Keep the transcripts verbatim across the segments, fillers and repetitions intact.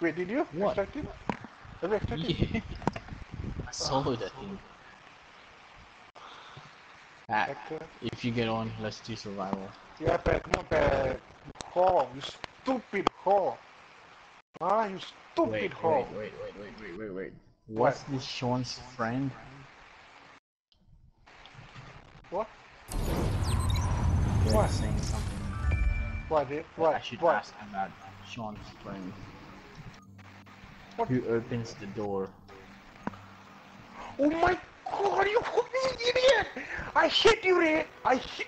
Wait, did you what? extract him? Have you extracted him? Yeah. I sold oh, that oh. thing. Ah, if you get on, let's do survival. Yeah, Pat, no, Pat. Whore, you stupid whore. Ah, you stupid wait, whore. Wait, wait, wait, wait, wait, wait. What's what? this Sean's friend? What? What? Saying something. What? It, what? Well, I should what? ask about Sean's friend. What? Who opens the door? Oh my god, you fucking idiot! I hit you, Ray! I hit.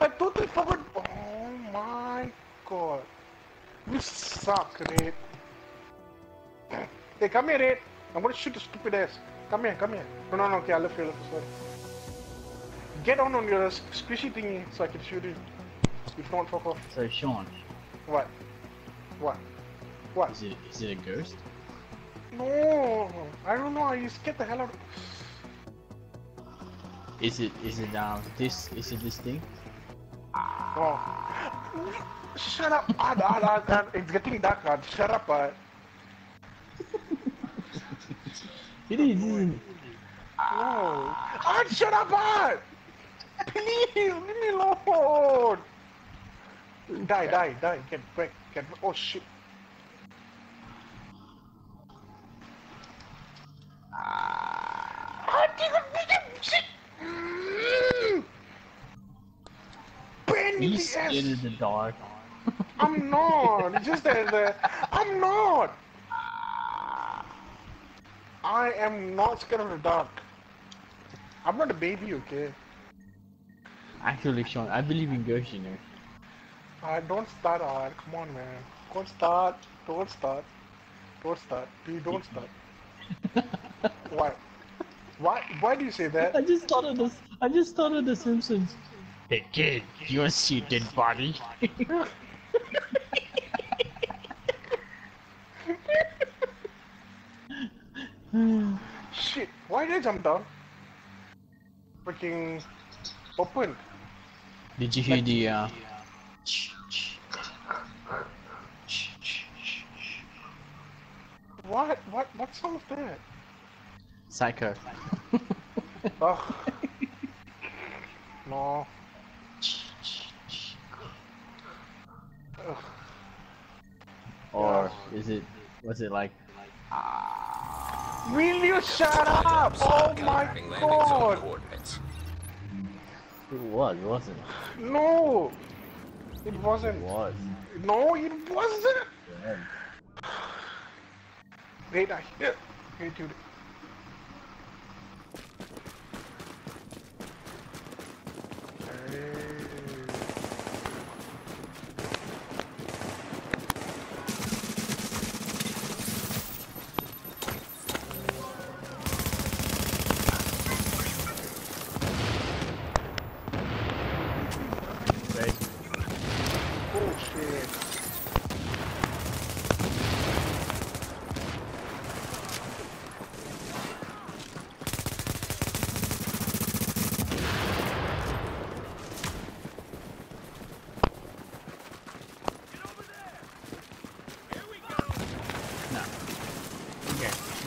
I totally forgot. Oh my god. You suck, Ray. Hey, come here, Ray. I'm gonna shoot your stupid ass. Come here, come here. No, no, no, okay, I love you, I love you, sorry. Get on on your squishy thingy so I can shoot you. If not, fuck off. So, Sean. What? What? What? Is it, is it a ghost? No, I don't know. I scared the hell out of it. Is it, is it, um, this, is it this thing? Oh. Shut up, Ad, Ad, Ad, Ad. It's getting dark, Ad. Shut up, Ad. It is, isn't it? No. Ad, shut up, Ad! Please, leave me alone! Die, die, die. Get back, get back. Oh, shit. Ah, mm. He's scared in the dark. I'm not. Just that. Uh, I'm not. I am not scared of the dark. I'm not a baby, okay? Actually, Sean, I believe in ghosts, you know. Uh, don't start, Art. Come on, man. Don't start. Don't start. Don't start. Please don't start. Why? Why? Why do you say that? I just thought of this. I just thought of The Simpsons. Hey kid, do you want to see a dead body? Shit! Why did I jump down? Freaking open. Did you hear like, the? Uh... What? What? What's all of that? Psycho. Oh. No. Ugh. Or is it? Was it like? Will you shut up? Oh my god! It was, wasn't it? No! It wasn't. It was. No, it wasn't! Yeah. Wait, I hit you.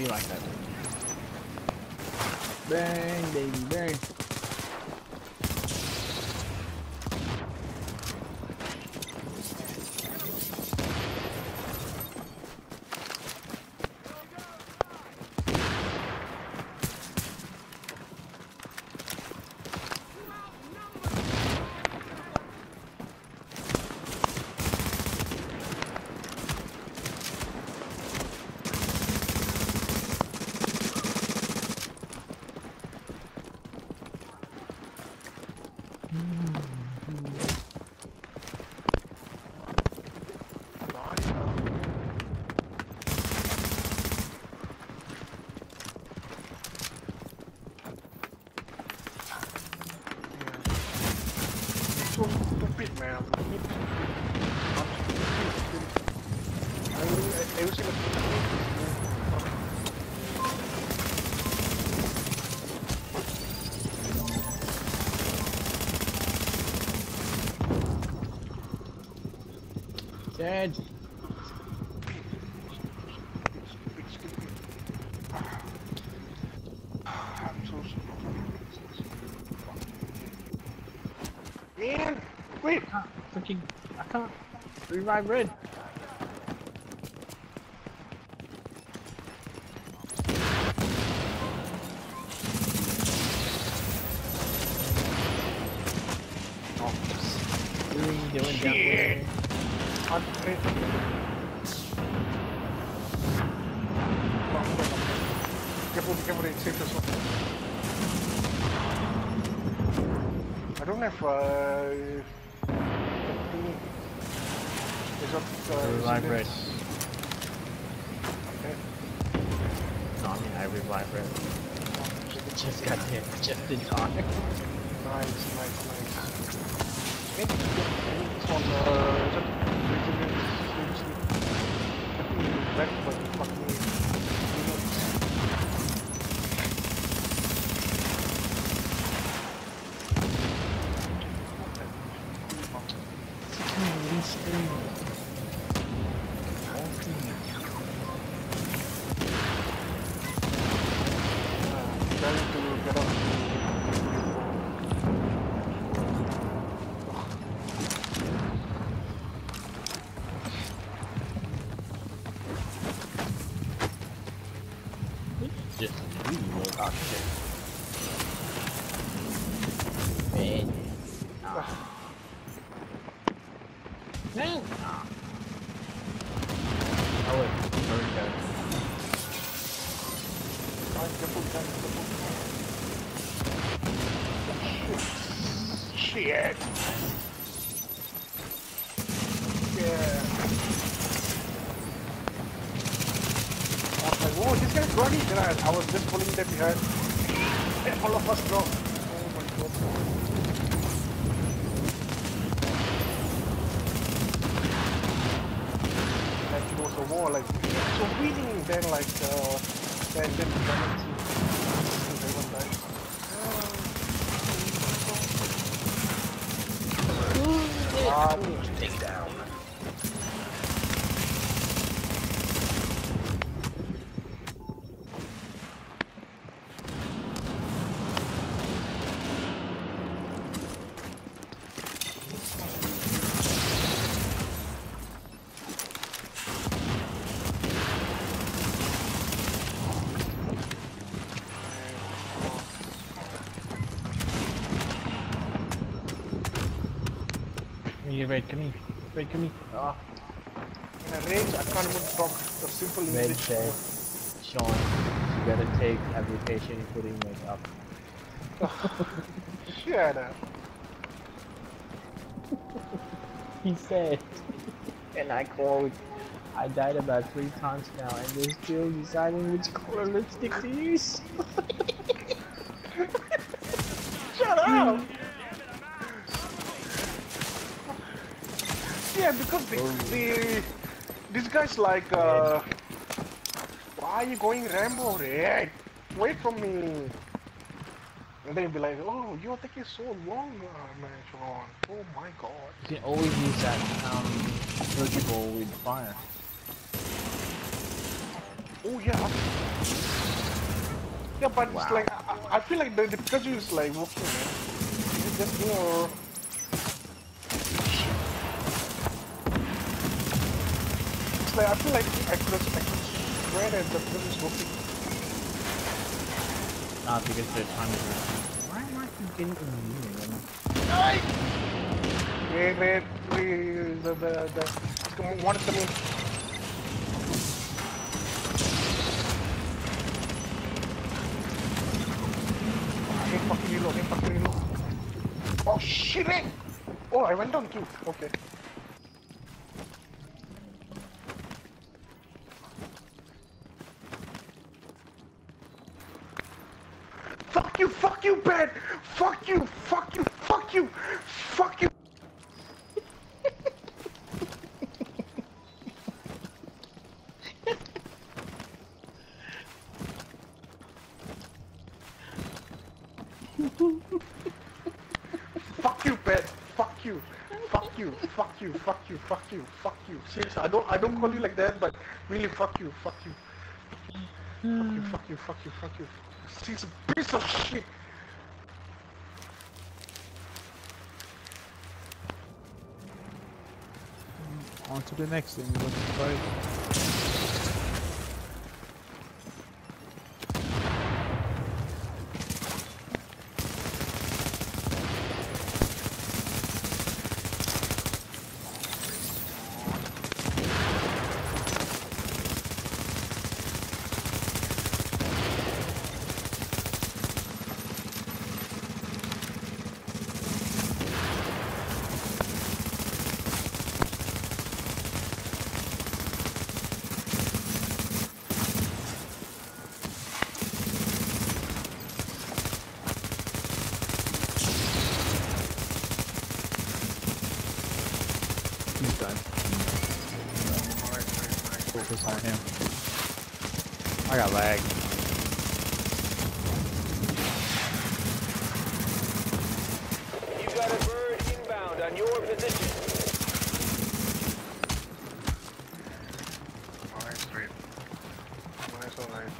Like that. Bang, baby, bang. Dead. wait, I can't freaking, I can't revive Red. Doing that way. I don't know if uh, is up uh, I revive. Okay. No, I mean I revive red. Just got hit. Just did not. Nice, nice, nice. Maybe it's on the... I think it's fucking... I was just pulling that behind, and all of us dropped. Oh my god. Like it was a war, like, so winning then like, uh, then then the damage. Everyone died. Ah, take down. Red, come here. Red, come here. Ah. In a rage, I can't even talk the simple Red English. Red says, Sean, you better take amputation, including makeup. Shut up. He said, and I quote, I died about three times now, and they're still deciding which color lipstick to use. Shut up! Yeah, because the, the this guy's like, uh, why are you going Rambo Red? Wait for me. And they'd be like, oh, you're taking so long, uh, man, Sean. Oh my god. You can always use that um, dodgeball with fire. Oh yeah. Yeah, but wow. It's like I, I feel like the, the Pikachu is like walking. It's just you know. Like, I feel like I could have read it, but this is working. Ah, because the time is running. Why am I getting in here? Nice! Wait, wait, wait, the, the, the, come on, one is coming. I can fucking reload, I can fucking reload. Oh, shit! Oh, I went down too. Okay. Fuck you, Ben! Fuck you! Fuck you! Fuck you! Fuck you! Fuck you, Ben! Fuck you! Fuck you! Fuck you! Fuck you! Fuck you! Fuck you! Seriously, I don't, I don't call you like that, but really, fuck you! Fuck you! Fuck you! Fuck you! Fuck you! Fuck you! She's a piece of shit! On to the next thing we're looking for. Focus on him. I got lag. You got a bird inbound on your position. Oh, nice, great. Nice, oh, nice,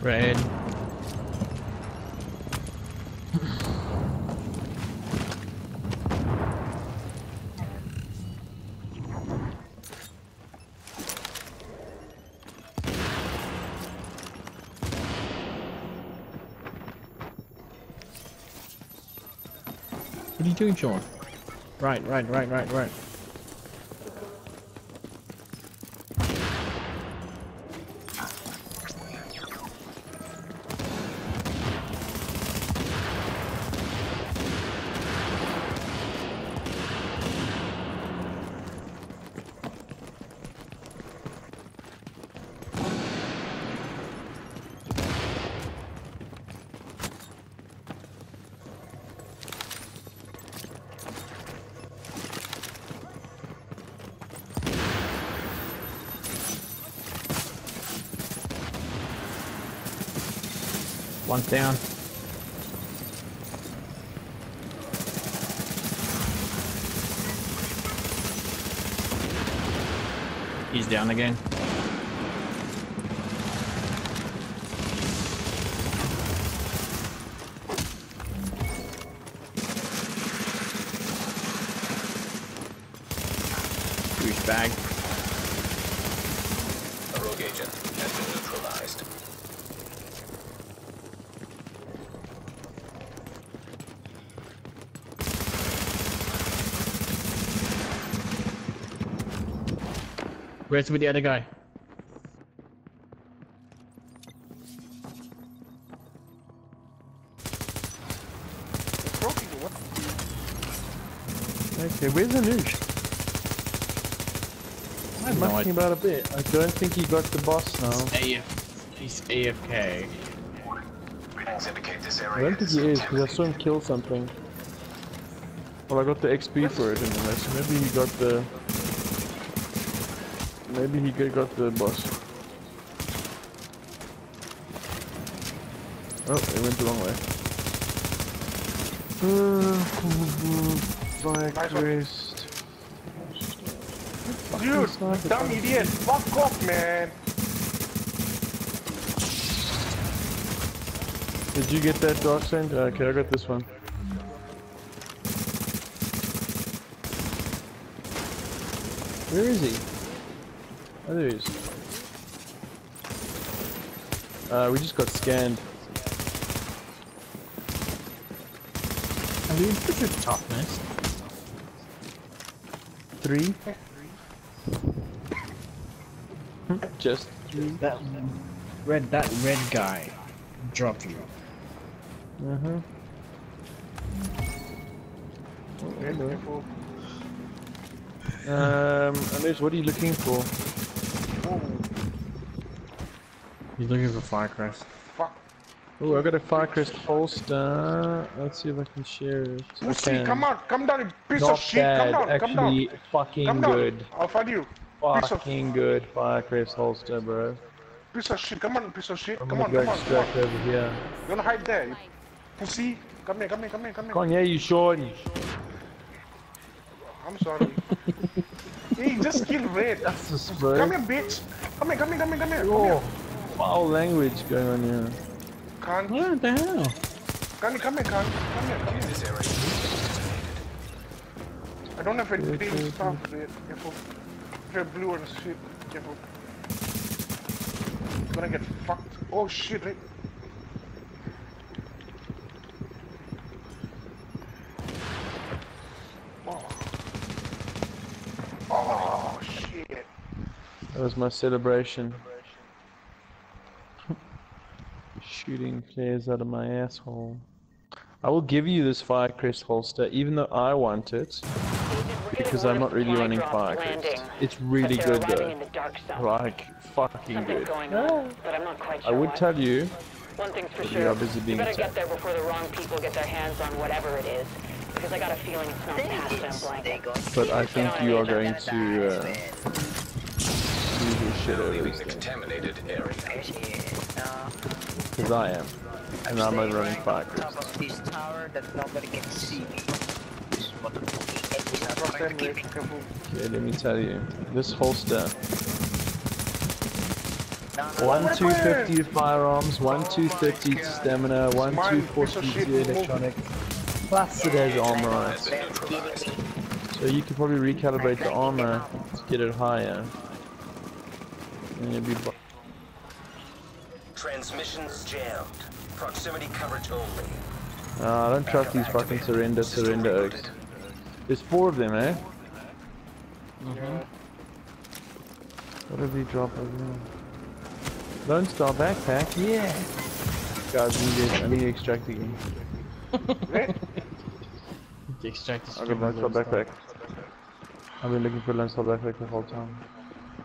Red. What are you doing, Sean? Right, right, right, right, right. One's down. He's down again. Huge bag. A rogue agent has been neutralized. Where's with the other guy? Okay, where's the noosh? I'm no, mucking about a bit. I don't think he got the boss now. He's, A F he's A F K. Readings indicate this area. I don't think he is, because I saw him kill something. Well, I got the X P for it anyway, so maybe he got the... Maybe he could got the boss. Oh, it went the wrong way. Black wrist. Dude, dumb idiot! Fuck off, man! Did you get that Dark Zone? Okay, I got this one. Where is he? Oh, there he is. Uh, we just got scanned. Are we in such a toughness? Three? Just three? That red, that red guy dropped you. Uh-huh. Oh, um, Anush, what are you looking for? He's looking for Firecrest. Fuck. Oh, I got a Firecrest holster. Let's see if I can share it. Pussy, come on, come down, you piece Not of shit. Bad. Come down, Actually, come down. Fucking come down. Good. I'll find you. Fucking good fire, Chris Holster, bro. Piece of shit, come on, piece of shit. I'm come on, go come on, come on. Over here. You wanna hide there? You pussy? Come here, come here, come here, come here. Come on, yeah, you shorty. I'm sorry. Hey, just kill Red. That's a spray. Come here, bitch. Come here, come here, come here, come here. Whoa. Foul language going on here. Can't. What the hell? Come here, come here, come here, come here. I don't have any big stuff, Red. Careful. They're blue and shit. Careful. I'm gonna get fucked. Oh shit, Red. Oh shit. That was my celebration. Shooting players out of my asshole. I will give you this Firecrest holster, even though I want it, because I'm not really running Firecrest. It's really good though. Like, fucking good. No. I would tell you, one thing's for sure, you better get there before the wrong people get their hands on whatever it is. Because I got a feeling it's not past them blanket. But I think you are going to uh, lose your shit over this thing. Because I am, and I'm a running Firecrest. On top of this tower that nobody can see me. This motherfucking okay, let me tell you, this holster. one two fifty firearms, one two thirty to stamina, one two forty to electronic. Plus it has armor on it. So you could probably recalibrate the armor to get it higher. And you'll be transmissions jammed. Proximity coverage only. Ah, I don't trust these fucking surrender, surrender oaks. There's four of them, eh? Mm-hmm. What did we drop over there? Lone Star backpack? Yeah! Guys, I need to extract the game. Extract the I've got Lone Star backpack. I've been looking for Lone Star backpack the whole time.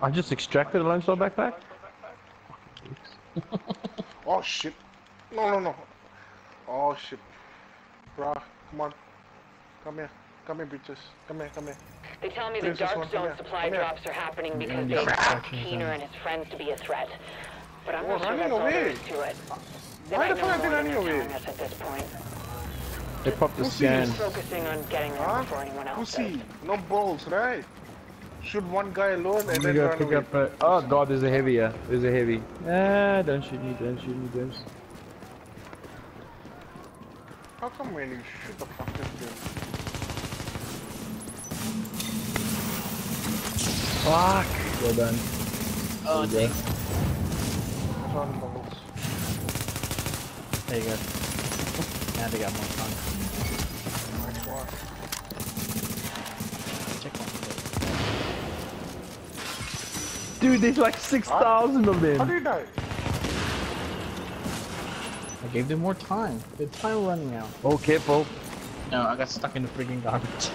I just extracted a Lone Star backpack? Oh shit. No, no, no. Oh shit. Bruh, come on. Come here. Come here, bitches. Come here, come here. They tell me the Dark Zone supply drops are happening because they expect Keener and his friends to be a threat. But I'm not sure that's all there is to it. Why the fuck are they running away? They popped the scan. Focusing on getting there before anyone else does. No balls, right? Shoot one guy alone and then run away. Up, uh, oh god, there's a heavy here. There's a heavy. Ah, don't shoot me, don't shoot me, don't shoot me. How come when you shoot the fuck this dude? Fuck! Well done. Oh, there you go. There you go. Now they got more fun. Check one. Dude, there's like six thousand of them! How do you die? I gave them more time. The time running out. Oh, careful. No, I got stuck in the freaking garbage.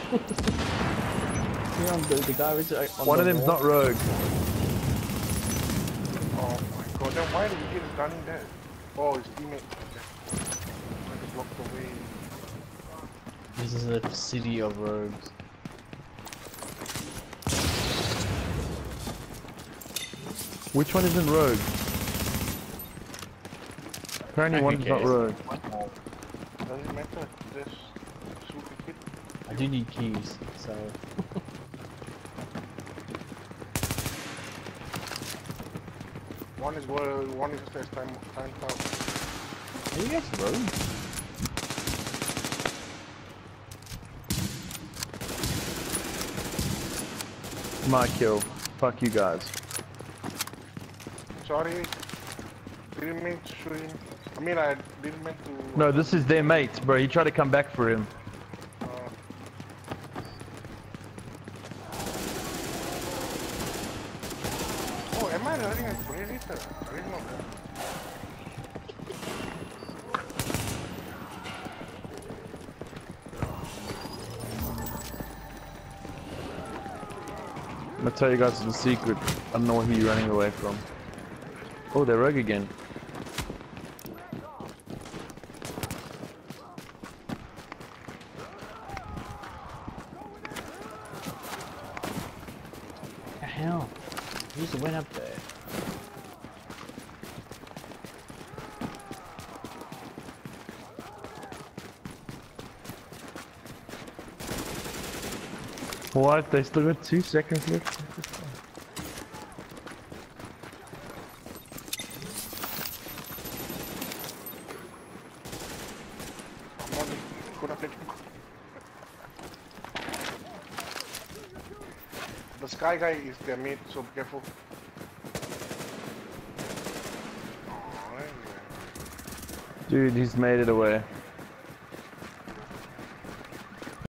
See, on the, the garbage on one the of them's wall. Not rogue. Oh my god, then why did he get running there? Oh, his teammate. I blocked away. This is a city of rogues. Which one isn't rogue? Apparently one's not rogue. Doesn't matter, just shoot the kid. I do need keys, so... One is rogue, one is first time, time out. Are you guys rogue? My kill. Fuck you guys. Sorry, didn't mean to shoot him. I mean, I didn't mean to... No, this is their mate, bro. He tried to come back for him. Uh... Oh, am I running a predator? I didn't know that. I'm gonna tell you guys the secret. I don't know what he's running away from. Oh, they're rogue again. What the hell? I just went up there. What? They still got two seconds left. The sky guy is their mate, so be careful. Dude, he's made it away.